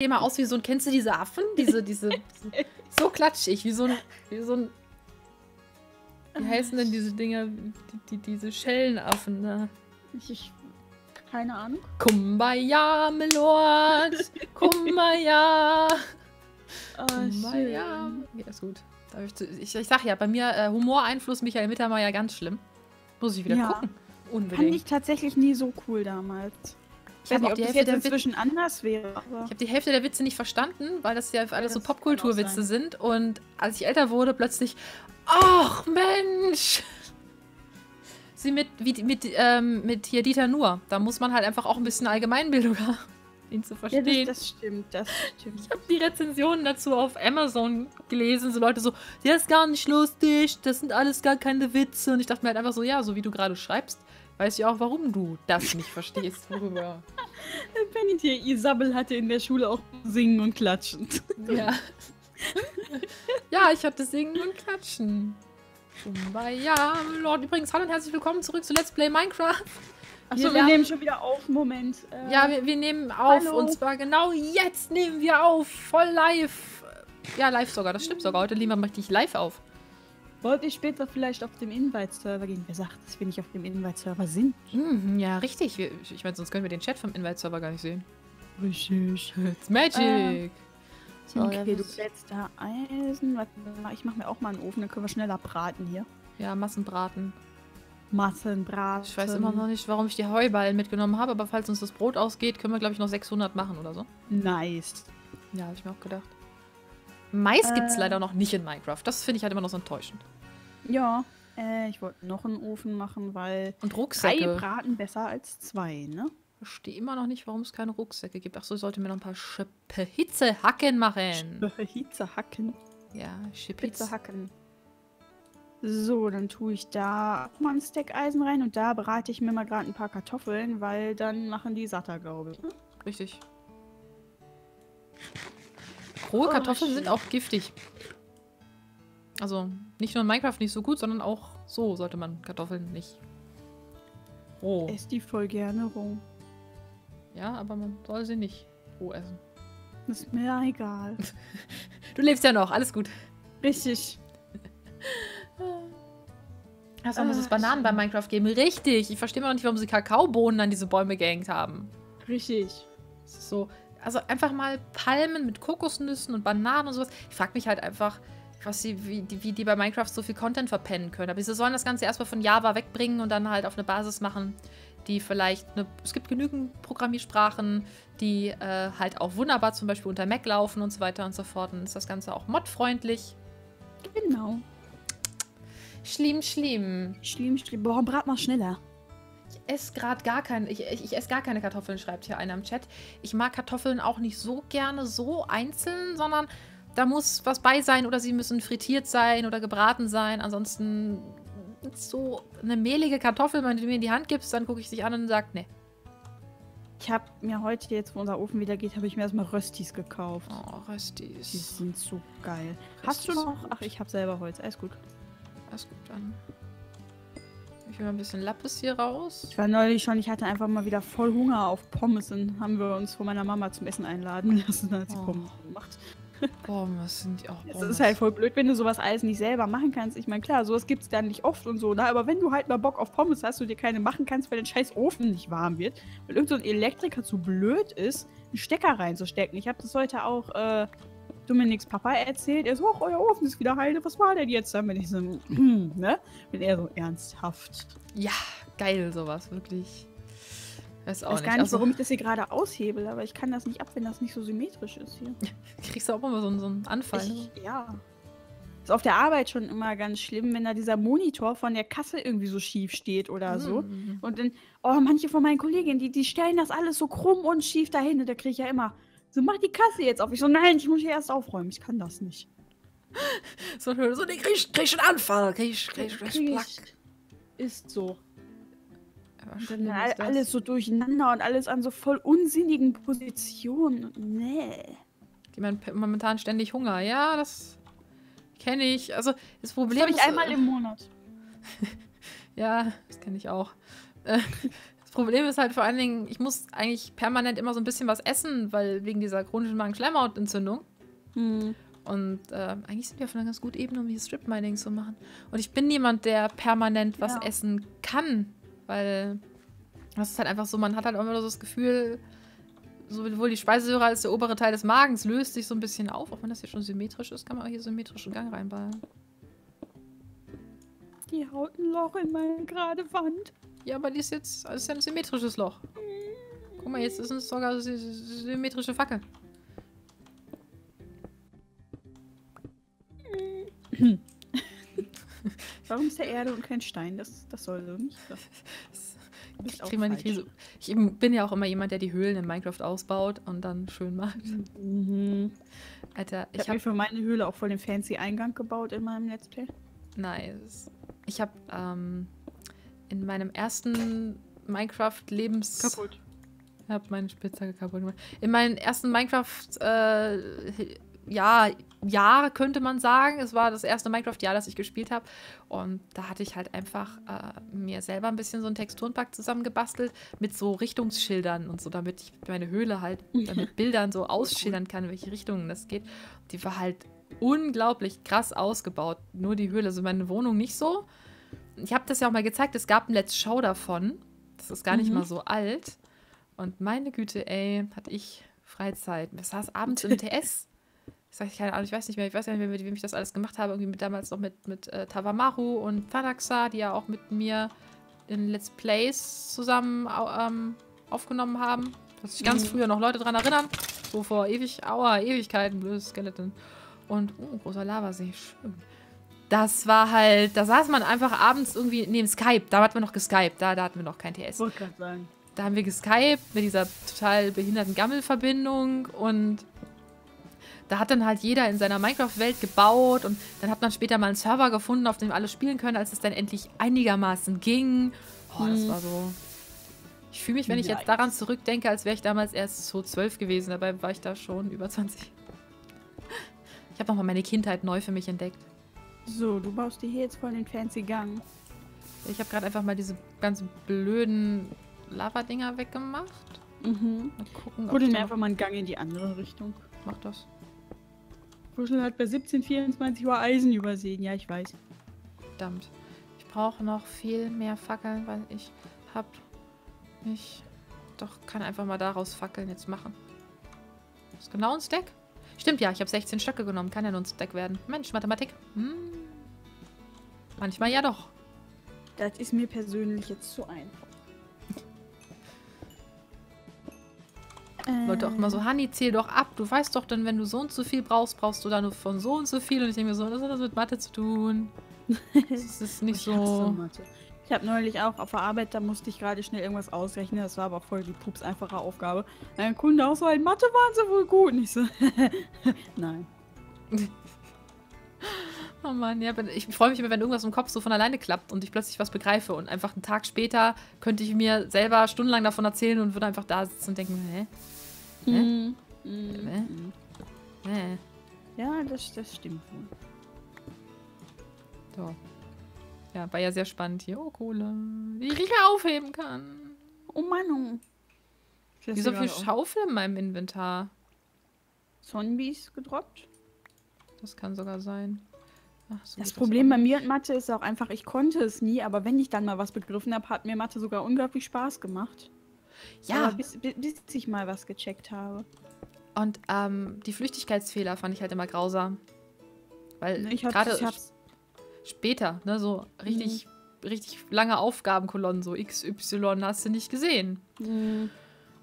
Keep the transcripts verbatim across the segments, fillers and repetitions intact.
Sehe mal aus wie so ein, kennst du diese Affen? Diese, diese, so klatschig, wie so ein, wie so ein, wie heißen denn diese Dinger, die, die, diese Schellenaffen da? Ich, ich, keine Ahnung. Kumbaya, my Lord, Kumbaya. Oh, Kumbaya. Ja, ist gut. Ich, ich sag ja, bei mir äh, Humoreinfluss Michael Mittermeier ganz schlimm. Muss ich wieder ja. gucken. Unbedingt. Fand ich tatsächlich nie so cool damals. Ich weiß nicht, ob die das Hälfte jetzt inzwischen Witz anders wäre. Aber ich habe die Hälfte der Witze nicht verstanden, weil das ja alles so Popkulturwitze sind. Und als ich älter wurde, plötzlich, ach Mensch! Sie mit, wie, mit, ähm, mit hier Dieter Nuhr. Da muss man halt einfach auch ein bisschen Allgemeinbildung haben, ihn zu verstehen. Ja, das, das stimmt, das stimmt. Ich habe die Rezensionen dazu auf Amazon gelesen. So Leute so, der ist gar nicht lustig, das sind alles gar keine Witze. Und ich dachte mir halt einfach so, ja, so wie du gerade schreibst, weiß ich auch, warum du das nicht verstehst, worüber. Penny, Isabel hatte in der Schule auch Singen und Klatschen. Ja. Ja, ich hatte Singen und Klatschen. Ja, Lord, übrigens, hallo und herzlich willkommen zurück zu Let's Play Minecraft. Achso, wir nehmen schon wieder auf, Moment. Äh, ja, wir, wir nehmen auf, hallo. Und zwar genau jetzt nehmen wir auf, voll live. Ja, live sogar, das stimmt sogar. Heute nehmen wir mal richtig live auf. Wollt ihr später vielleicht auf dem Invite-Server gehen? Wer sagt, dass wir nicht auf dem Invite-Server sind? Mhm, ja, richtig. Wir, ich meine, sonst können wir den Chat vom Invite-Server gar nicht sehen. Richtig. It's magic. Ähm, so, okay, du setzt da Eisen. Warte, ich mache mir auch mal einen Ofen, dann können wir schneller braten hier. Ja, Massenbraten. Massenbraten. Ich weiß immer noch nicht, warum ich die Heuballen mitgenommen habe, aber falls uns das Brot ausgeht, können wir, glaube ich, noch sechshundert machen oder so. Nice. Ja, habe ich mir auch gedacht. Mais gibt es äh, leider noch nicht in Minecraft. Das finde ich halt immer noch so enttäuschend. Ja, äh, ich wollte noch einen Ofen machen, weil und Rucksäcke. Drei braten besser als zwei, ne? Ich verstehe immer noch nicht, warum es keine Rucksäcke gibt. Ach so, ich sollte mir noch ein paar Schipphitzehacken machen. Schipphitzehacken? Ja, Schipphitzehacken. So, dann tue ich da auch mal ein Stack Eisen rein und da brate ich mir mal gerade ein paar Kartoffeln, weil dann machen die satter, glaube ich. Richtig. Rohe Kartoffeln oh, sind auch giftig. Also, nicht nur in Minecraft nicht so gut, sondern auch so sollte man Kartoffeln nicht roh. Ich esse die voll gerne roh. Ja, aber man soll sie nicht roh essen. Ist mir ja egal. Du lebst ja noch, alles gut. Richtig. Achso, muss es Bananen bei Minecraft geben. Richtig, ich verstehe mal nicht, warum sie Kakaobohnen an diese Bäume gehängt haben. Richtig. Das ist so... Also einfach mal Palmen mit Kokosnüssen und Bananen und sowas. Ich frage mich halt einfach, was sie, wie, die, wie die bei Minecraft so viel Content verpennen können. Aber sie sollen das Ganze erstmal von Java wegbringen und dann halt auf eine Basis machen, die vielleicht eine... Es gibt genügend Programmiersprachen, die äh, halt auch wunderbar zum Beispiel unter Mac laufen und so weiter und so fort. Und ist das Ganze auch modfreundlich. Genau. Schlimm, schlimm. Schlimm, schlimm. Boah, brat mal schneller. Ich esse gerade gar keine, ich, ich esse gar keine Kartoffeln, schreibt hier einer im Chat. Ich mag Kartoffeln auch nicht so gerne so einzeln, sondern da muss was bei sein oder sie müssen frittiert sein oder gebraten sein. Ansonsten so eine mehlige Kartoffel, wenn du mir in die Hand gibst, dann gucke ich dich an und sage, nee. Ich habe mir heute, jetzt wo unser Ofen wieder geht, habe ich mir erstmal Röstis gekauft. Oh, Röstis. Die sind so geil. Röstis. Hast du noch? Ach, ich habe selber Holz. Alles gut. Alles gut, dann... Ich will mal ein bisschen Lappes hier raus. Ich war neulich schon, ich hatte einfach mal wieder voll Hunger auf Pommes und haben wir uns von meiner Mama zum Essen einladen lassen, als sie oh. Pommes gemacht. Pommes sind ja auch Pommes. Das ist halt voll blöd, wenn du sowas alles nicht selber machen kannst. Ich meine, klar, sowas gibt es dann nicht oft und so, ne? Aber wenn du halt mal Bock auf Pommes hast und dir keine machen kannst, weil dein scheiß Ofen nicht warm wird, weil irgendein Elektriker zu blöd ist, einen Stecker reinzustecken. Ich habe das heute auch äh, Dominiks Papa erzählt, er so, ach, euer Ofen ist wieder heile, was war denn jetzt? Dann bin ich so, ne? Bin eher so ernsthaft. Ja, geil sowas, wirklich. Weiß auch ich weiß gar nicht, also, warum ich das hier gerade aushebel, aber ich kann das nicht ab, wenn das nicht so symmetrisch ist hier. Kriegst du auch immer so, so einen Anfall. Ich, ne? Ja. Ist auf der Arbeit schon immer ganz schlimm, wenn da dieser Monitor von der Kasse irgendwie so schief steht oder mhm. so. Und dann, oh, manche von meinen Kolleginnen, die, die stellen das alles so krumm und schief dahin und da kriege ich ja immer... So, mach die Kasse jetzt auf. Ich so, nein, ich muss hier erst aufräumen. Ich kann das nicht. So, so nee, krieg ich einen Anfall. Krieg ich, krieg ich, krieg ich, krieg ich. Ist so. Und dann all, ist alles so durcheinander und alles an so voll unsinnigen Positionen. Nee. Die man momentan ständig Hunger. Ja, das kenne ich. Also, das Problem das hab ich ist... einmal äh, im Monat. Ja, das kenne ich auch. Das Problem ist halt vor allen Dingen, ich muss eigentlich permanent immer so ein bisschen was essen, weil wegen dieser chronischen Magen-Schleimhautentzündung. Hm. Und äh, eigentlich sind wir auf einer ganz guten Ebene, um hier Strip-Mining zu machen. Und ich bin jemand, der permanent was ja. essen kann, weil das ist halt einfach so, man hat halt auch immer so das Gefühl, sowohl die Speiseröhre als der obere Teil des Magens löst sich so ein bisschen auf. Auch wenn das hier schon symmetrisch ist, kann man auch hier symmetrischen Gang reinballern. Die haut ein Loch in meine gerade Wand. Ja, aber die ist jetzt, das ist ja ein symmetrisches Loch. Guck mal, jetzt ist es sogar eine symmetrische Fackel. Warum ist der Erde und kein Stein? Das, das soll so nicht. Das ich, krieg mal die Krise. Ich bin ja auch immer jemand, der die Höhlen in Minecraft ausbaut und dann schön macht. Mhm. Alter, ich, ich habe hab mir für meine Höhle auch voll den fancy Eingang gebaut in meinem Let's Play. Nice. Ich habe ähm, in meinem ersten Minecraft-Lebens... Kaputt. Ich habe meine Spitzhacke kaputt gemacht. In meinem ersten Minecraft... Äh, Ja, Jahr könnte man sagen. Es war das erste Minecraft-Jahr, das ich gespielt habe. Und da hatte ich halt einfach äh, mir selber ein bisschen so einen Texturenpack zusammengebastelt mit so Richtungsschildern und so, damit ich meine Höhle halt ja. mit Bildern so ausschildern kann, in welche Richtungen das geht. Die war halt unglaublich krass ausgebaut. Nur die Höhle, also meine Wohnung nicht so. Ich habe das ja auch mal gezeigt, es gab ein Let's Show davon. Das ist gar mhm. nicht mal so alt. Und meine Güte, ey, hatte ich Freizeit. Ich saß abends im T S. Ich sage, keine Ahnung, ich weiß nicht mehr, ich weiß nicht mehr, mit wem ich das alles gemacht habe. Irgendwie mit, damals noch mit, mit äh, Tawamaru und Tadaxa, die ja auch mit mir in Let's Plays zusammen ähm, aufgenommen haben. Da muss ich ganz mhm. früher noch Leute dran erinnern. So vor ewig, aua, Ewigkeiten, blödes Skeleton. Und, oh, großer Lavasee, schön. Das war halt, da saß man einfach abends irgendwie neben Skype. Da hatten wir noch geskypt, da, da hatten wir noch kein T S. Wollte gerade sagen. Da haben wir geskypt mit dieser total behinderten Gammelverbindung und da hat dann halt jeder in seiner Minecraft-Welt gebaut und dann hat man später mal einen Server gefunden, auf dem alle spielen können, als es dann endlich einigermaßen ging. Oh, das war so... Ich fühle mich, wenn ich jetzt daran zurückdenke, als wäre ich damals erst so zwölf gewesen. Dabei war ich da schon über zwanzig. Ich habe nochmal meine Kindheit neu für mich entdeckt. So, du baust dir hier jetzt voll den fancy Gang. Ich habe gerade einfach mal diese ganzen blöden Lava-Dinger weggemacht. Mhm. Mal gucken, Pudeln mir einfach mal einen Gang in die andere Richtung. Mach das. Kuschel hat bei siebzehn vierundzwanzig Uhr Eisen übersehen. Ja, ich weiß. Verdammt. Ich brauche noch viel mehr Fackeln, weil ich hab mich... Doch, kann einfach mal daraus Fackeln jetzt machen. Ist genau ein Stack? Stimmt ja, ich habe sechzehn Stöcke genommen. Kann ja nur ein Stack werden. Mensch, Mathematik. Hm. Manchmal ja doch. Das ist mir persönlich jetzt zu einfach. Leute auch immer so, Hanni, zähl doch ab. Du weißt doch dann, wenn du so und so viel brauchst, brauchst du dann nur von so und so viel. Und ich denke mir so, was hat das mit Mathe zu tun? Das ist nicht so... so Mathe. Ich habe neulich auch auf der Arbeit, da musste ich gerade schnell irgendwas ausrechnen. Das war aber voll die pups einfache Aufgabe. Mein Kunde auch so, in Mathe waren sie wohl gut. Und ich so, nein. Oh Mann, ja, ich freue mich immer, wenn irgendwas im Kopf so von alleine klappt und ich plötzlich was begreife. Und einfach einen Tag später könnte ich mir selber stundenlang davon erzählen und würde einfach da sitzen und denken, hä? Hä? Mm, mm, hä? Mm. Hä? Ja, das, das stimmt wohl. So. Ja, war ja sehr spannend hier. Oh, Kohle. Die ich ja aufheben kann. Oh Mann. Wie so viel Schaufel in meinem Inventar. Zombies gedroppt? Das kann sogar sein. Ach, so das Problem das bei mir und Mathe ist auch einfach, ich konnte es nie, aber wenn ich dann mal was begriffen habe, hat mir Mathe sogar unglaublich Spaß gemacht. Ja, bis, bis ich mal was gecheckt habe. Und ähm, die Flüchtigkeitsfehler fand ich halt immer grausam. Weil ich gerade später, ne, so richtig, mhm. richtig lange Aufgabenkolonnen, so X, Y hast du nicht gesehen. Mhm.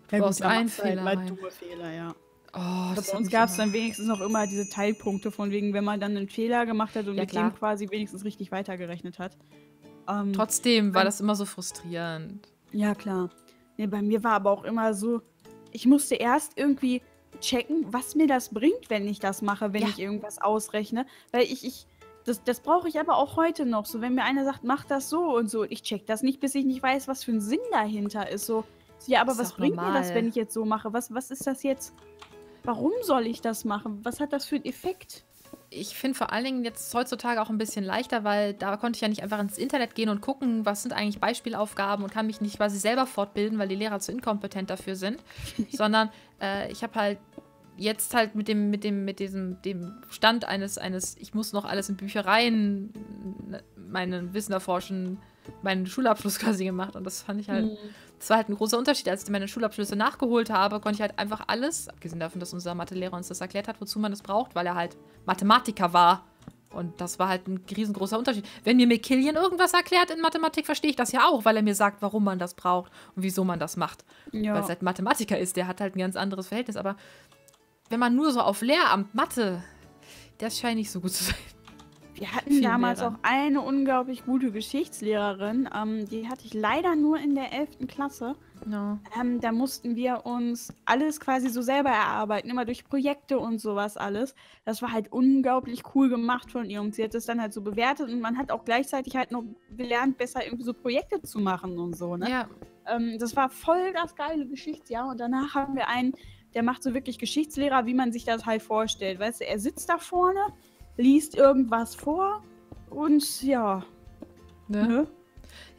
Du brauchst ja, einen Fehler. Halt dumme Fehler, ja. Oh, das bei uns gab es dann wenigstens noch immer diese Teilpunkte, von wegen, wenn man dann einen Fehler gemacht hat und ja, mit klar. dem quasi wenigstens richtig weitergerechnet hat. Ähm, Trotzdem war das immer so frustrierend. Ja, klar. Nee, bei mir war aber auch immer so, ich musste erst irgendwie checken, was mir das bringt, wenn ich das mache, wenn ja. ich irgendwas ausrechne. Weil ich, ich das, das brauche ich aber auch heute noch. So, wenn mir einer sagt, mach das so und so, ich check das nicht, bis ich nicht weiß, was für ein Sinn dahinter ist. So, ja, aber was bringt mir das, wenn ich jetzt so mache? Was, was ist das jetzt? Warum soll ich das machen? Was hat das für einen Effekt? ich finde vor allen Dingen jetzt heutzutage auch ein bisschen leichter, weil da konnte ich ja nicht einfach ins Internet gehen und gucken, was sind eigentlich Beispielaufgaben und kann mich nicht quasi selber fortbilden, weil die Lehrer zu inkompetent dafür sind, sondern äh, ich habe halt jetzt halt mit dem, mit dem, mit diesem, dem Stand eines, eines, ich muss noch alles in Büchereien meinen Wissen erforschen, meinen Schulabschluss quasi gemacht und das fand ich halt, mhm. das war halt ein großer Unterschied. Als ich meine Schulabschlüsse nachgeholt habe, konnte ich halt einfach alles, abgesehen davon, dass unser Mathelehrer uns das erklärt hat, wozu man das braucht, weil er halt Mathematiker war. Und das war halt ein riesengroßer Unterschied. Wenn mir McKillian irgendwas erklärt in Mathematik, verstehe ich das ja auch, weil er mir sagt, warum man das braucht und wieso man das macht. Ja. Weil es halt Mathematiker ist, der hat halt ein ganz anderes Verhältnis. Aber wenn man nur so auf Lehramt, Mathe, das scheint nicht so gut zu sein. Wir hatten damals auch eine unglaublich gute Geschichtslehrerin. Ähm, die hatte ich leider nur in der elften Klasse. No. Ähm, da mussten wir uns alles quasi so selber erarbeiten, immer durch Projekte und sowas alles. Das war halt unglaublich cool gemacht von ihr und sie hat das dann halt so bewertet und man hat auch gleichzeitig halt noch gelernt, besser irgendwie so Projekte zu machen und so, ne? Ja. Ähm, das war voll das geile Geschichtsjahr und danach haben wir einen, der macht so wirklich Geschichtslehrer, wie man sich das halt vorstellt. Weißt du, er sitzt da vorne, liest irgendwas vor und ja. Ne? Ne?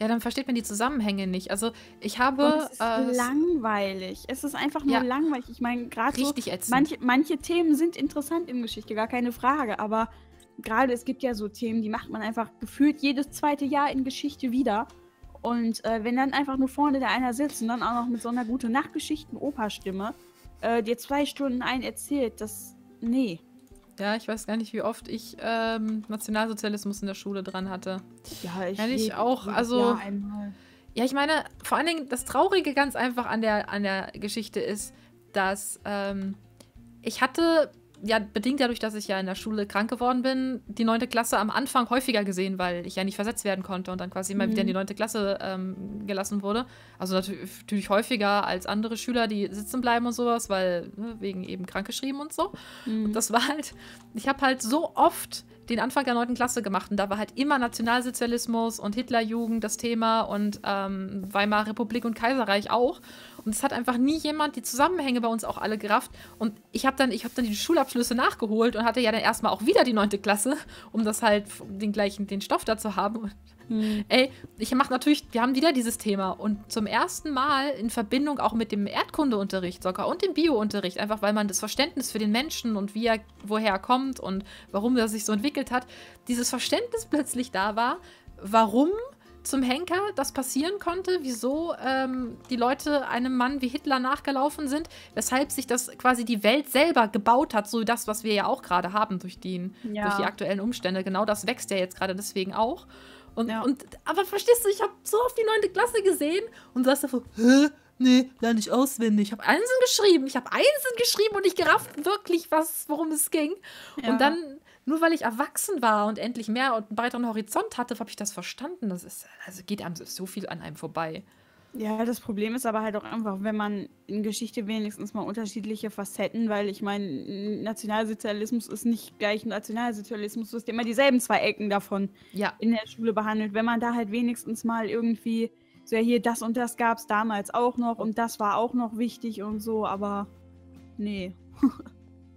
Ja, dann versteht man die Zusammenhänge nicht. Also ich habe... Und es ist äh, langweilig. Es ist einfach nur ja, langweilig. Ich meine, gerade so, manche, manche Themen sind interessant in Geschichte, gar keine Frage. Aber gerade es gibt ja so Themen, die macht man einfach gefühlt jedes zweite Jahr in Geschichte wieder. Und äh, wenn dann einfach nur vorne der einer sitzt und dann auch noch mit so einer gute Nachtgeschichten-Opa-Stimme äh, dir zwei Stunden ein erzählt, das... Nee. Ja, ich weiß gar nicht, wie oft ich ähm, Nationalsozialismus in der Schule dran hatte. Ja, ich, ich auch. Also, ja, einmal. Ja, ich meine, vor allen Dingen das Traurige ganz einfach an der, an der Geschichte ist, dass ähm, ich hatte, ja bedingt dadurch, dass ich ja in der Schule krank geworden bin, die neunte Klasse am Anfang häufiger gesehen, weil ich ja nicht versetzt werden konnte und dann quasi immer mhm. wieder in die neunte Klasse ähm, gelassen wurde. Also natürlich häufiger als andere Schüler, die sitzen bleiben und sowas, weil ne, wegen eben krankgeschrieben und so. Mhm. Und das war halt, ich habe halt so oft den Anfang der neunten Klasse gemacht und da war halt immer Nationalsozialismus und Hitlerjugend das Thema und ähm, Weimarer Republik und Kaiserreich auch. Und es hat einfach nie jemand die Zusammenhänge bei uns auch alle gerafft. Und ich habe dann, ich hab dann die Schulabschlüsse nachgeholt und hatte ja dann erstmal auch wieder die neunte Klasse, um das halt den gleichen, den Stoff dazu haben. Hm. Ey, ich mache natürlich, wir haben wieder dieses Thema. Und zum ersten Mal in Verbindung auch mit dem Erdkundeunterricht sogar und dem Biounterricht, einfach weil man das Verständnis für den Menschen und wie er, woher er kommt und warum er sich so entwickelt hat, dieses Verständnis plötzlich da war, warum zum Henker das passieren konnte, wieso ähm, die Leute einem Mann wie Hitler nachgelaufen sind, weshalb sich das quasi die Welt selber gebaut hat, so das, was wir ja auch gerade haben durch die, ja. durch die aktuellen Umstände. Genau das wächst ja jetzt gerade deswegen auch. Und, ja. und, aber verstehst du, ich habe so oft die neunte Klasse gesehen und du hast davor, hä? Nee, lerne ich auswendig. Ich habe Einsen geschrieben, ich habe Einsen geschrieben und nicht gerafft wirklich, was, worum es ging. Ja. Und dann... Nur weil ich erwachsen war und endlich mehr und einen breiteren Horizont hatte, habe ich das verstanden. Das ist, also geht einem so viel an einem vorbei. Ja, das Problem ist aber halt auch einfach, wenn man in Geschichte wenigstens mal unterschiedliche Facetten, weil ich meine, Nationalsozialismus ist nicht gleich Nationalsozialismus, du hast immer dieselben zwei Ecken davon ja. in der Schule behandelt. Wenn man da halt wenigstens mal irgendwie, so ja hier, das und das gab es damals auch noch und das war auch noch wichtig und so, aber nee.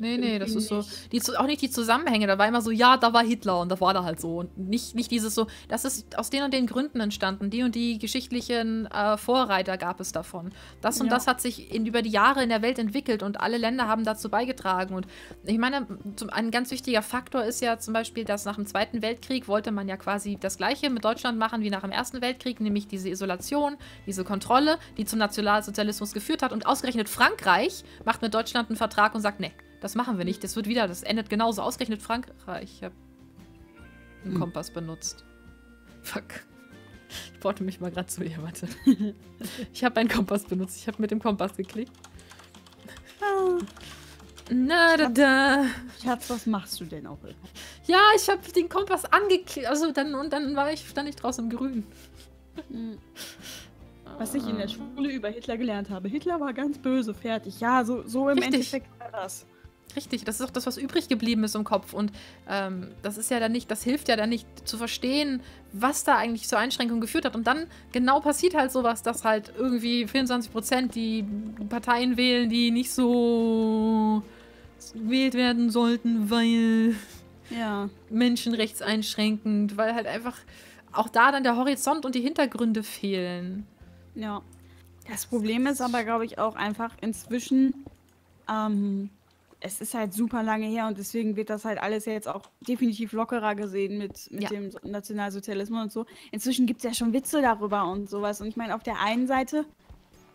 Nee, nee, das ist so. Die, auch nicht die Zusammenhänge. Da war immer so, ja, da war Hitler und da war da halt so. Und nicht, nicht dieses so, das ist aus den und den Gründen entstanden. Die und die geschichtlichen äh, Vorreiter gab es davon. Das und ja. das hat sich in, über die Jahre in der Welt entwickelt und alle Länder haben dazu beigetragen. Und ich meine, zum, ein ganz wichtiger Faktor ist ja zum Beispiel, dass nach dem Zweiten Weltkrieg wollte man ja quasi das Gleiche mit Deutschland machen wie nach dem Ersten Weltkrieg, nämlich diese Isolation, diese Kontrolle, die zum Nationalsozialismus geführt hat. Und ausgerechnet Frankreich macht mit Deutschland einen Vertrag und sagt, nee. Das machen wir nicht. Das wird wieder, das endet genauso. Ausgerechnet Frankreich. Ich habe einen hm. Kompass benutzt. Fuck. Ich brauchte mich mal gerade zu ihr, warte. Ich habe einen Kompass benutzt. Ich habe mit dem Kompass geklickt. Ah. Na, da, da. Schatz, was machst du denn auch immer? Ja, ich habe den Kompass angeklickt. Also dann, und dann war ich, stand ich draußen im Grün. Hm. Was ich in der Schule über Hitler gelernt habe. Hitler war ganz böse, fertig. Ja, so, so im Richtig. Endeffekt war das. Richtig, das ist auch das, was übrig geblieben ist im Kopf. Und ähm, das ist ja dann nicht, das hilft ja dann nicht zu verstehen, was da eigentlich zur Einschränkung geführt hat. Und dann genau passiert halt sowas, dass halt irgendwie vierundzwanzig Prozent die Parteien wählen, die nicht so gewählt werden sollten, weil ja. menschenrechtseinschränkend, weil halt einfach auch da dann der Horizont und die Hintergründe fehlen. Ja. Das Problem ist aber, glaube ich, auch einfach inzwischen, ähm, es ist halt super lange her und deswegen wird das halt alles ja jetzt auch definitiv lockerer gesehen mit, mit ja. dem Nationalsozialismus und so. Inzwischen gibt es ja schon Witze darüber und sowas. Und ich meine, auf der einen Seite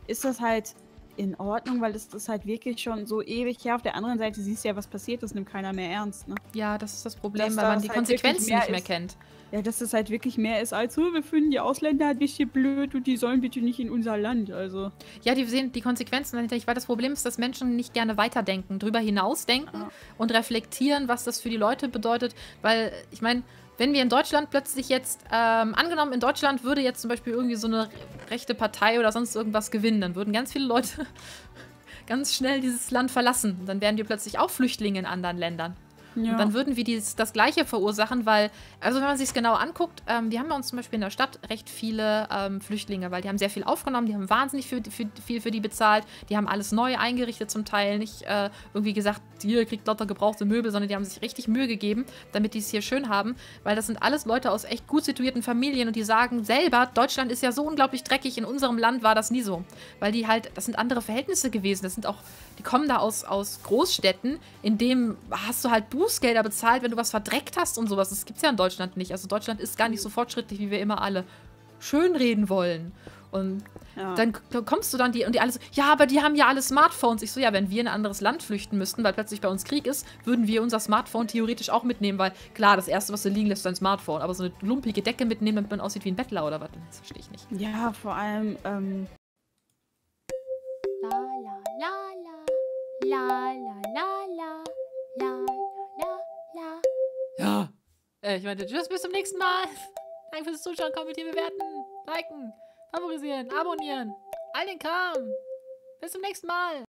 ist das halt in Ordnung, weil es ist halt wirklich schon so ewig her. Auf der anderen Seite siehst du ja, was passiert ist, nimmt keiner mehr ernst. Ne? Ja, das ist das Problem, dass weil man die halt Konsequenzen mehr nicht mehr ist. kennt. Ja, dass es halt wirklich mehr ist als, oh, wir finden die Ausländer ein bisschen blöd und die sollen bitte nicht in unser Land, also. Ja, die sehen die Konsequenzen dahinter, weil das Problem ist, dass Menschen nicht gerne weiterdenken, drüber hinausdenken ah. und reflektieren, was das für die Leute bedeutet, weil, ich meine, wenn wir in Deutschland plötzlich jetzt, ähm, angenommen, in Deutschland würde jetzt zum Beispiel irgendwie so eine rechte Partei oder sonst irgendwas gewinnen, dann würden ganz viele Leute ganz schnell dieses Land verlassen. Dann wären wir plötzlich auch Flüchtlinge in anderen Ländern. Ja. Und dann würden wir dies, das Gleiche verursachen, weil, also wenn man sich es genau anguckt, ähm, wir haben bei uns zum Beispiel in der Stadt recht viele ähm, Flüchtlinge, weil die haben sehr viel aufgenommen, die haben wahnsinnig viel für, viel für die bezahlt, die haben alles neu eingerichtet zum Teil, nicht äh, irgendwie gesagt, ihr kriegt lauter gebrauchte Möbel, sondern die haben sich richtig Mühe gegeben, damit die es hier schön haben, weil das sind alles Leute aus echt gut situierten Familien und die sagen selber, Deutschland ist ja so unglaublich dreckig, in unserem Land war das nie so, weil die halt, das sind andere Verhältnisse gewesen, das sind auch, die kommen da aus, aus Großstädten, in dem hast du halt Buch Bußgelder bezahlt, wenn du was verdreckt hast und sowas. Das gibt es ja in Deutschland nicht. Also Deutschland ist gar nicht so fortschrittlich, wie wir immer alle schönreden wollen. Und ja. dann kommst du dann, die und die alle so, ja, aber die haben ja alle Smartphones. Ich so, ja, wenn wir in ein anderes Land flüchten müssten, weil plötzlich bei uns Krieg ist, würden wir unser Smartphone theoretisch auch mitnehmen, weil klar, das Erste, was du liegen lässt, ist dein Smartphone. Aber so eine lumpige Decke mitnehmen, damit man aussieht wie ein Bettler oder was, das verstehe ich nicht. Ja, vor allem, ähm... la, la, la, la, la, la, la. Ja. Äh, ich meinte, tschüss, bis zum nächsten Mal. Danke fürs Zuschauen, kommentieren, bewerten, liken, favorisieren, abonnieren. All den Kram. Bis zum nächsten Mal.